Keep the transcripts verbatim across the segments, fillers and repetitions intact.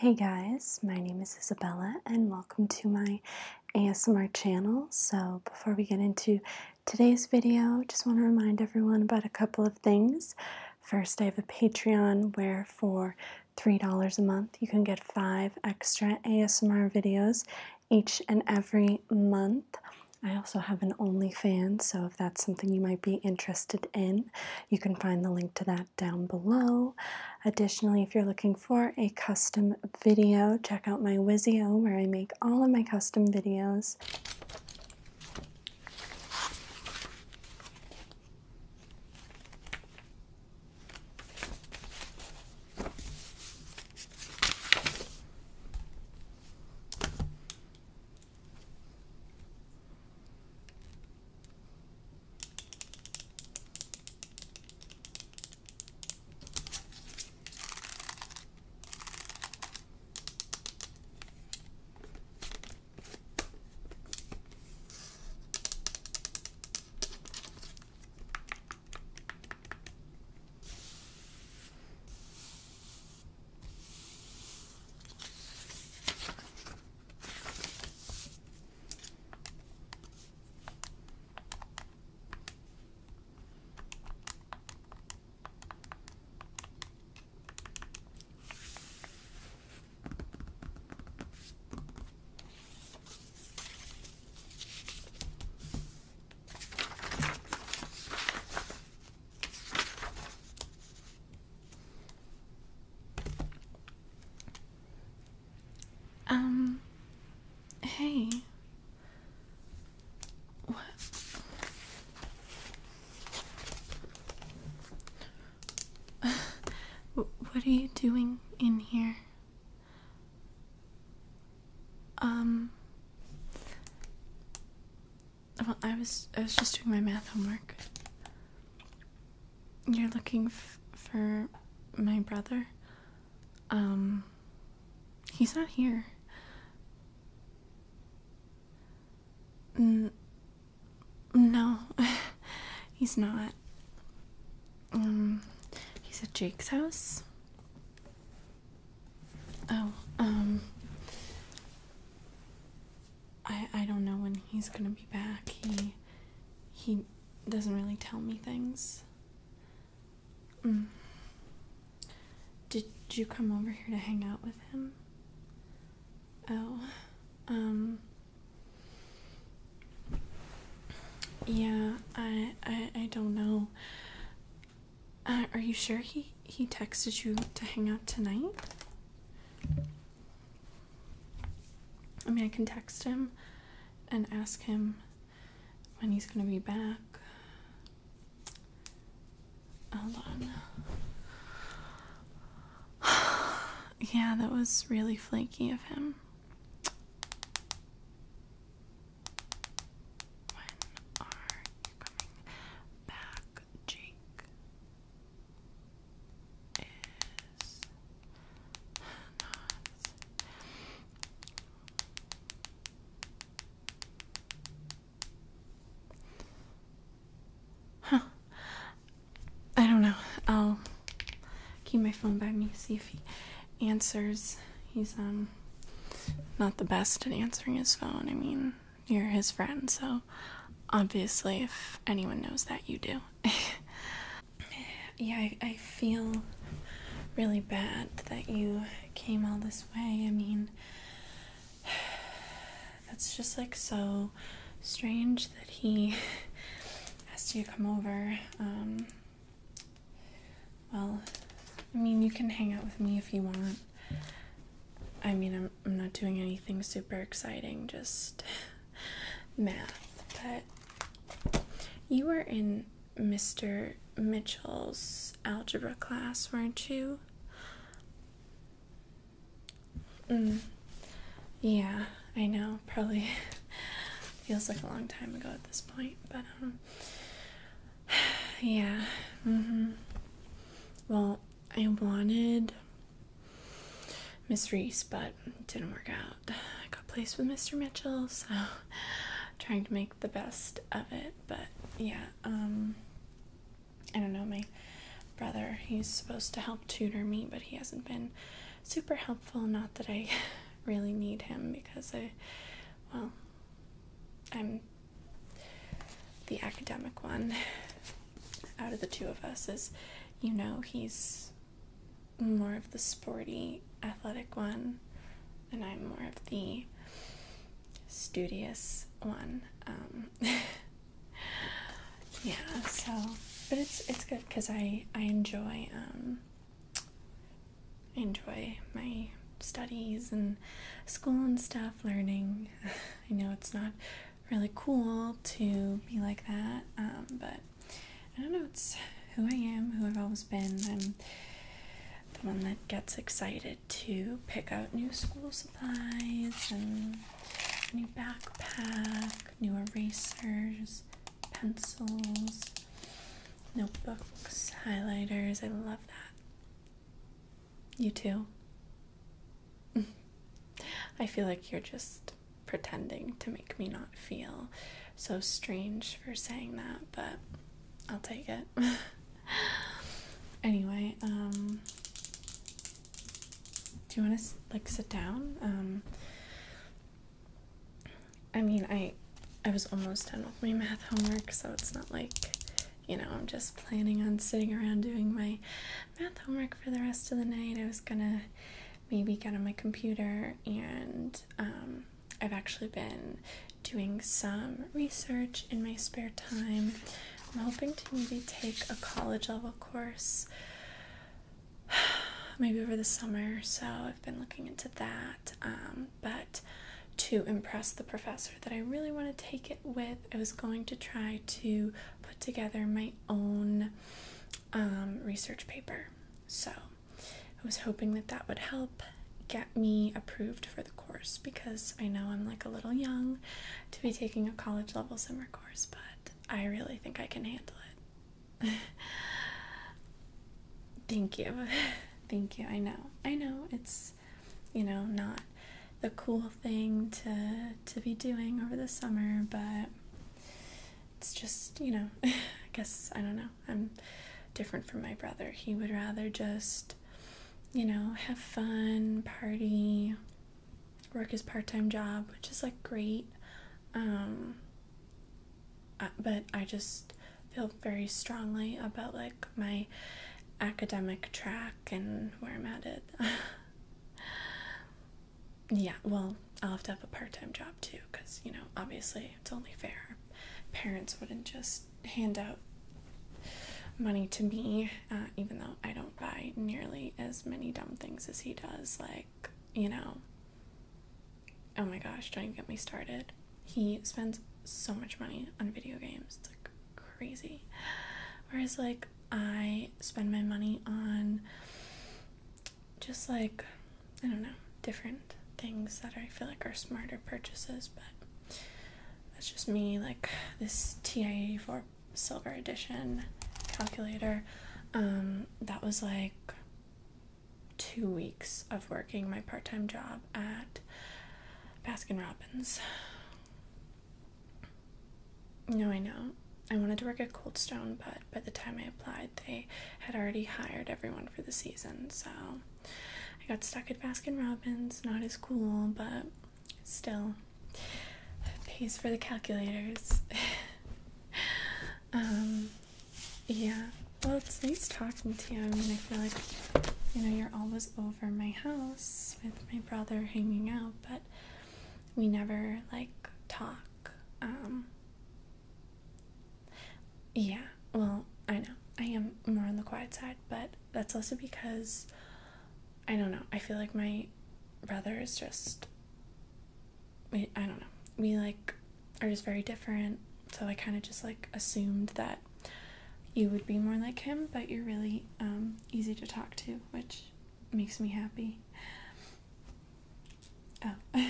Hey guys, my name is Isabella and welcome to my A S M R channel. So before we get into today's video, just want to remind everyone about a couple of things. First, I have a Patreon where for three dollars a month you can get five extra A S M R videos each and every month. I also have an OnlyFans, so if that's something you might be interested in, you can find the link to that down below. Additionally, if you're looking for a custom video, check out my Wisio where I make all of my custom videos. Um, hey, what, uh, what are you doing in here? Um, well, I was, I was just doing my math homework. You're looking f for my brother? Um, he's not here. No, he's not. Um, he's at Jake's house. Oh, um, I I don't know when he's gonna be back. He he doesn't really tell me things. Mm. Did you come over here to hang out with him? Oh, um. Yeah, I, I I don't know. Uh, are you sure he, he texted you to hang out tonight? I mean, I can text him and ask him when he's gonna be back. Hold on. Yeah, that was really flaky of him. Keep my phone by me, see if he answers. He's um not the best at answering his phone. I mean, you're his friend, so obviously if anyone knows that, you do. Yeah, I, I feel really bad that you came all this way. I mean, that's just like so strange that he asked you to come over. Um well, I mean, you can hang out with me if you want. I mean, I'm, I'm not doing anything super exciting, just math. But you were in Mister Mitchell's algebra class, weren't you? Mm. Yeah, I know. Probably feels like a long time ago at this point, but um, yeah. Mm-hmm. Well, I wanted Miss Reese, but it didn't work out. I got placed with Mister Mitchell, so trying to make the best of it. But yeah, um, I don't know, my brother, he's supposed to help tutor me, but he hasn't been super helpful. Not that I really need him, because I, well, I'm the academic one out of the two of us, as you know. He's more of the sporty, athletic one, and I'm more of the studious one. Um, yeah, so, but it's it's good, because I, I enjoy, um, I enjoy my studies and school and stuff, learning. I know it's not really cool to be like that, um, but I don't know, it's who I am, who I've always been. I'm the one that gets excited to pick out new school supplies, and new backpack, new erasers, pencils, notebooks, highlighters. I love that. You too? I feel like you're just pretending to make me not feel so strange for saying that, but I'll take it. Anyway, um, do you want to, like, sit down? Um, I mean, I, I was almost done with my math homework, so it's not like, you know, I'm just planning on sitting around doing my math homework for the rest of the night. I was gonna maybe get on my computer, and um, I've actually been doing some research in my spare time. I'm hoping to maybe take a college-level course maybe over the summer, so I've been looking into that, um, but to impress the professor that I really want to take it with, I was going to try to put together my own um, research paper. So I was hoping that that would help get me approved for the course, because I know I'm like a little young to be taking a college level summer course, but I really think I can handle it. Thank you. Thank you. I know. I know it's, you know, not the cool thing to to be doing over the summer, but it's just, you know, I guess, I don't know, I'm different from my brother. He would rather just, you know, have fun, party, work his part-time job, which is, like, great, um, but I just feel very strongly about, like, my academic track and where I'm at it. Yeah, well, I'll have to have a part-time job, too, because, you know, obviously, it's only fair. Parents wouldn't just hand out money to me, uh, even though I don't buy nearly as many dumb things as he does. Like, you know, oh my gosh, don't even get me started. He spends so much money on video games. It's, like, crazy. Whereas, like, I spend my money on just, like, I don't know, different things that I feel like are smarter purchases, but that's just me. Like this T I eighty-four silver edition calculator, um, that was like two weeks of working my part-time job at Baskin-Robbins. No, I know. I wanted to work at Cold Stone, but by the time I applied, they had already hired everyone for the season, so I got stuck at Baskin-Robbins. Not as cool, but still pays for the calculators. um, yeah, well, it's nice talking to you. I mean, I feel like, you know, you're always over my house with my brother hanging out, but we never, like, talk. Um, yeah, well, I know, I am more on the quiet side, but that's also because, I don't know, I feel like my brother is just, I don't know, we, like, are just very different, so I kind of just, like, assumed that you would be more like him, but you're really, um, easy to talk to, which makes me happy. Oh,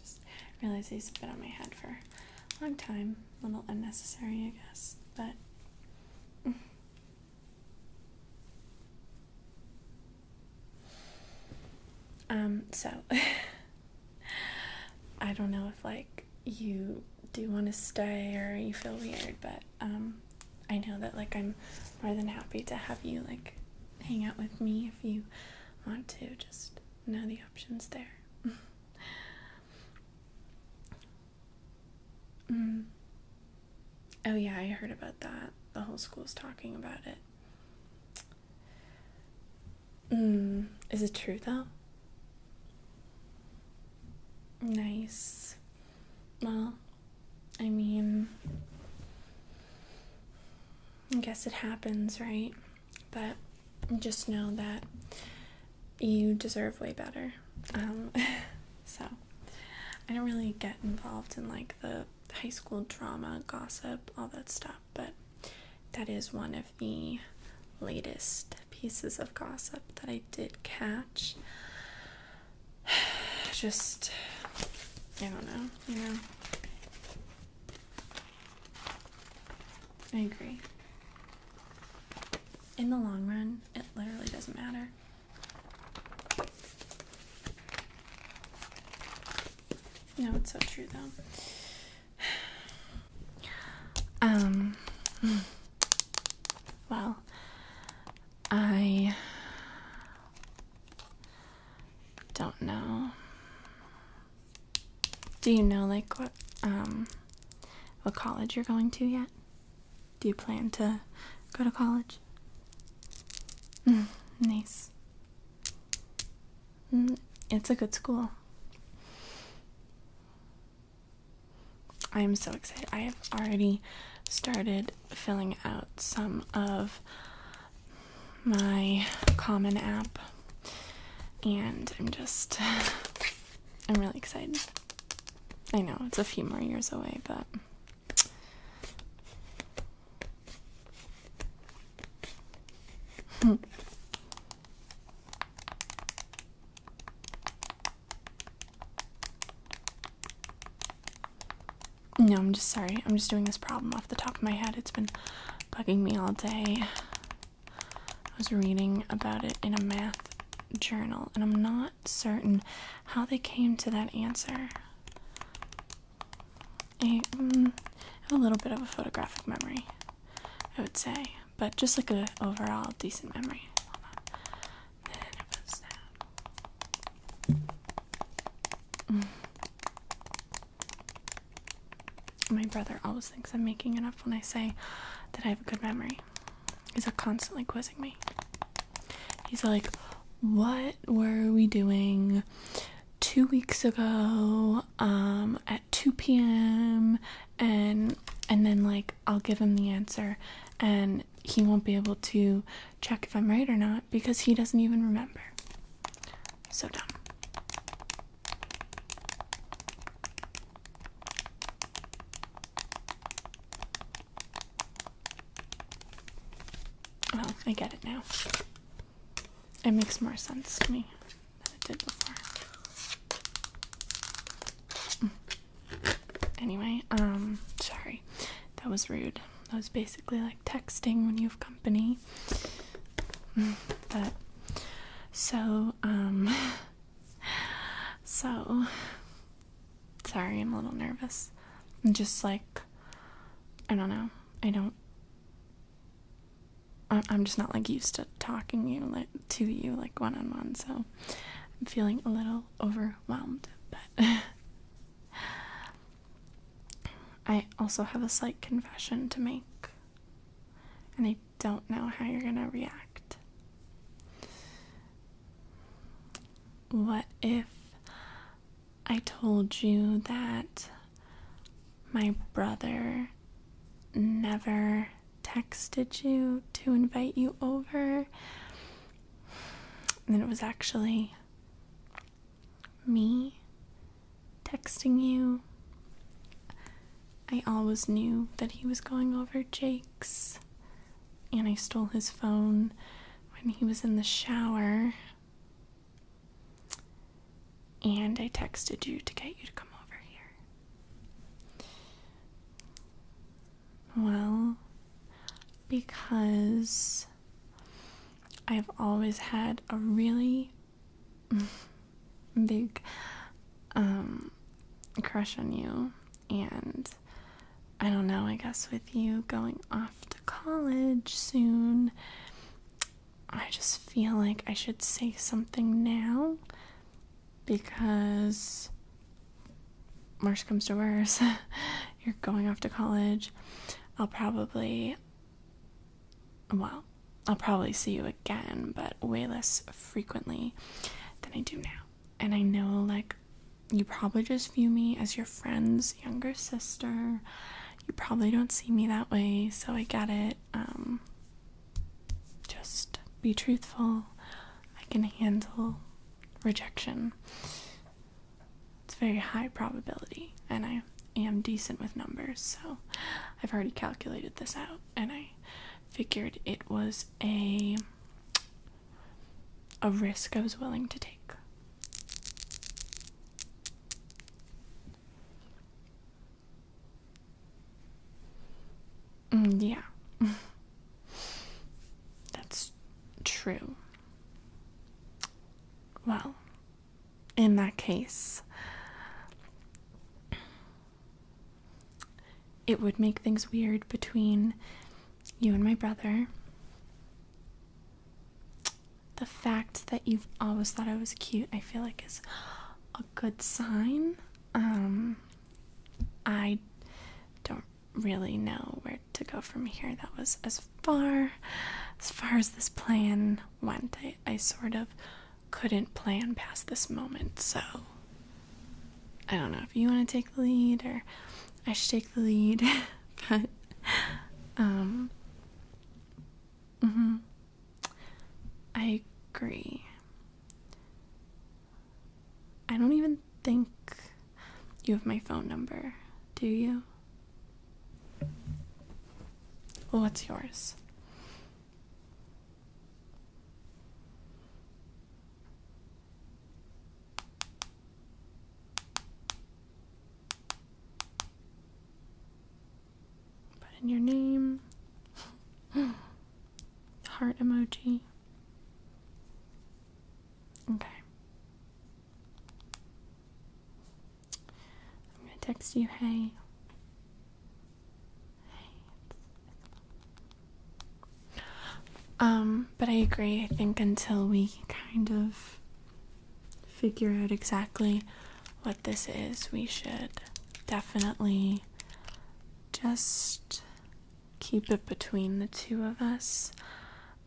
just realized he's been on my head for a long time, a little unnecessary, I guess, but... Um, so, I don't know if, like, you do want to stay or you feel weird, but, um, I know that, like, I'm more than happy to have you, like, hang out with me if you want to, just know the options there. mm. Oh yeah, I heard about that. The whole school's talking about it. Mm. Is it true though? Nice. Well, I mean, I guess it happens, right? But just know that you deserve way better. Um, so, I don't really get involved in, like, the high school drama, gossip, all that stuff, but that is one of the latest pieces of gossip that I did catch. Just, I don't know, you know? I agree. In the long run, it literally doesn't matter. No, it's so true though. Um, well, I don't know. Do you know, like, what, um, what college you're going to yet? Do you plan to go to college? Mm, nice. Mm, it's a good school. I am so excited. I have already started filling out some of my Common App, and I'm just, I'm really excited. I know, it's a few more years away, but no, I'm just sorry. I'm just doing this problem off the top of my head. It's been bugging me all day. I was reading about it in a math journal, and I'm not certain how they came to that answer. I um, have a little bit of a photographic memory, I would say, but just like a overall decent memory. Hold on. Then it was that. Mm. My brother always thinks I'm making it up when I say that I have a good memory. He's like constantly quizzing me. He's like, what were we doing two weeks ago um, at two p m and and then, like, I'll give him the answer and he won't be able to check if I'm right or not because he doesn't even remember. So dumb. Well, I get it now. It makes more sense to me than it did before. Anyway, um, sorry, that was rude. That was basically like texting when you have company. But, so, um, so, sorry, I'm a little nervous. I'm just like, I don't know, I don't, I'm just not like used to talking you like, to you like one-on-one, so I'm feeling a little overwhelmed, but... I also have a slight confession to make, and I don't know how you're gonna react. What if I told you that my brother never texted you to invite you over, and it was actually me texting you? I always knew that he was going over Jake's, and I stole his phone when he was in the shower, and I texted you to get you to come over here. Well, because I've always had a really big um, crush on you, and I don't know, I guess with you going off to college soon, I just feel like I should say something now because worse comes to worse. You're going off to college. I'll probably, well, I'll probably see you again, but way less frequently than I do now. And I know, like, you probably just view me as your friend's younger sister. You probably don't see me that way, so I get it. Um, just be truthful. I can handle rejection. It's very high probability, and I am decent with numbers, so I've already calculated this out, and I figured it was a a risk I was willing to take. Mm, yeah. That's true. Well, in that case, it would make things weird between you and my brother. The fact that you've always thought I was cute, I feel like, is a good sign. Um, I don't really know where to go from here. That was as far as far as this plan went. I, I sort of couldn't plan past this moment, so I don't know if you want to take the lead or I should take the lead, but um mm-hmm. I agree. I don't even think you have my phone number, do you? Well, what's yours? Put in your name. Heart emoji. Okay. I'm gonna text you, hey. Um, but I agree. I think until we kind of figure out exactly what this is, we should definitely just keep it between the two of us.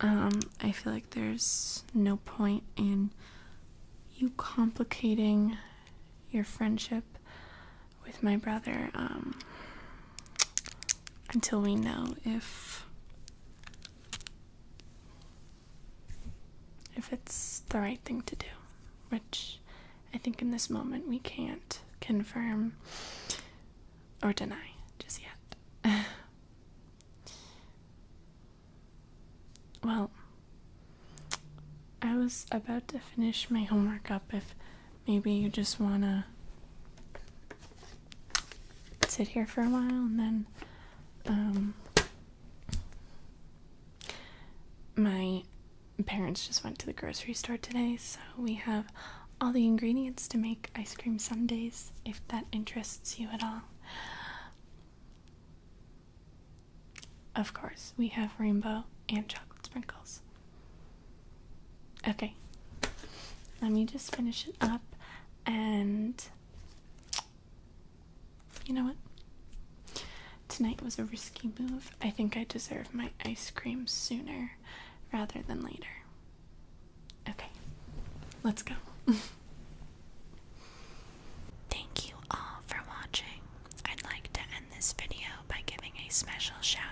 Um, I feel like there's no point in you complicating your friendship with my brother, um, until we know if if it's the right thing to do, which I think in this moment we can't confirm or deny just yet. Well, I was about to finish my homework up if maybe you just wanna sit here for a while and then um, my parents just went to the grocery store today, so we have all the ingredients to make ice cream sundaes, if that interests you at all. Of course, we have rainbow and chocolate sprinkles. Okay, let me just finish it up, and you know what? Tonight was a risky move. I think I deserve my ice cream sooner rather than later. Okay, let's go. Thank you all for watching. I'd like to end this video by giving a special shout